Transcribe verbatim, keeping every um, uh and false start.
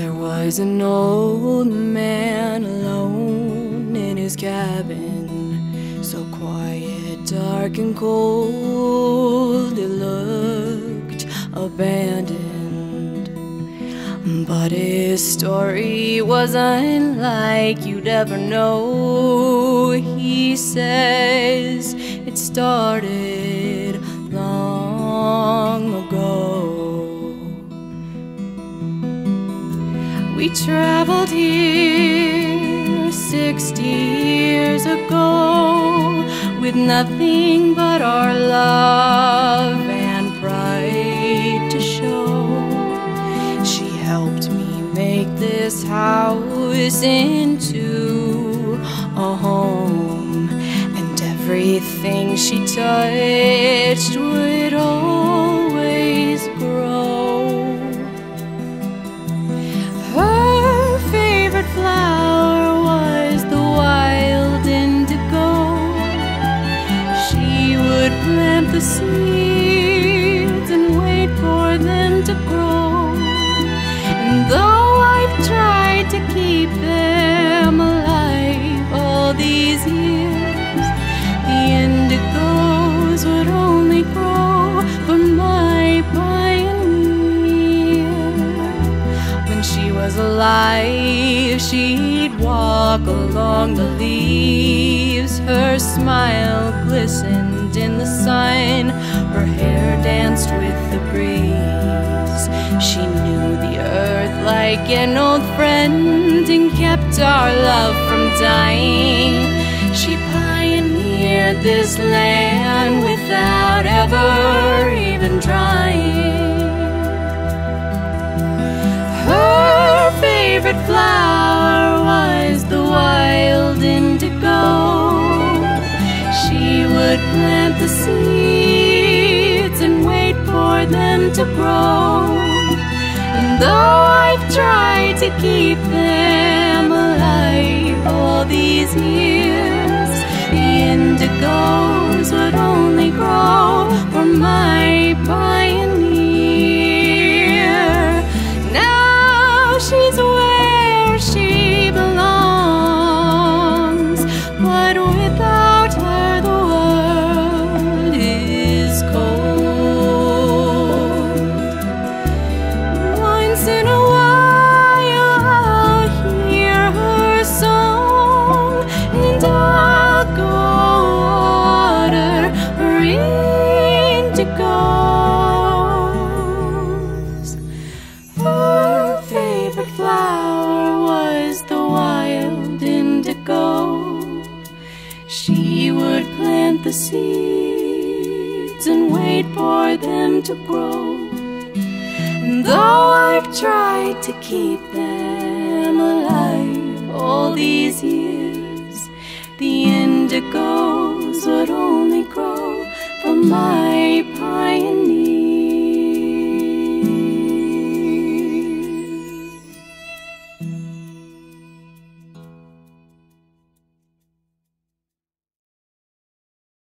There was an old man alone in his cabin, so quiet, dark and cold, it looked abandoned. But his story was unlike you'd ever know. He says it started long ago. We traveled here sixty years ago with nothing but our love and pride to show. She helped me make this house into a home, and everything she touched would always grow. Plant the seeds and wait for them to grow. And though I've tried to keep them alive all these years, the indigos would only grow for my pioneer. When she was alive, she'd walk along the leaves. Her smile glistened in the sun, her hair danced with the breeze. She knew the earth like an old friend and kept our love from dying. She pioneered this land without ever even trying. Her favorite flower was the wild indigo. She would plant the seeds and wait for them to grow. And though I've tried to keep them alive all these years, the indigos would only grow for my pioneer. Now she's where she belongs, but without her the seeds and wait for them to grow. And though I've tried to keep them alive all these years, the indigos would only grow for my pioneer.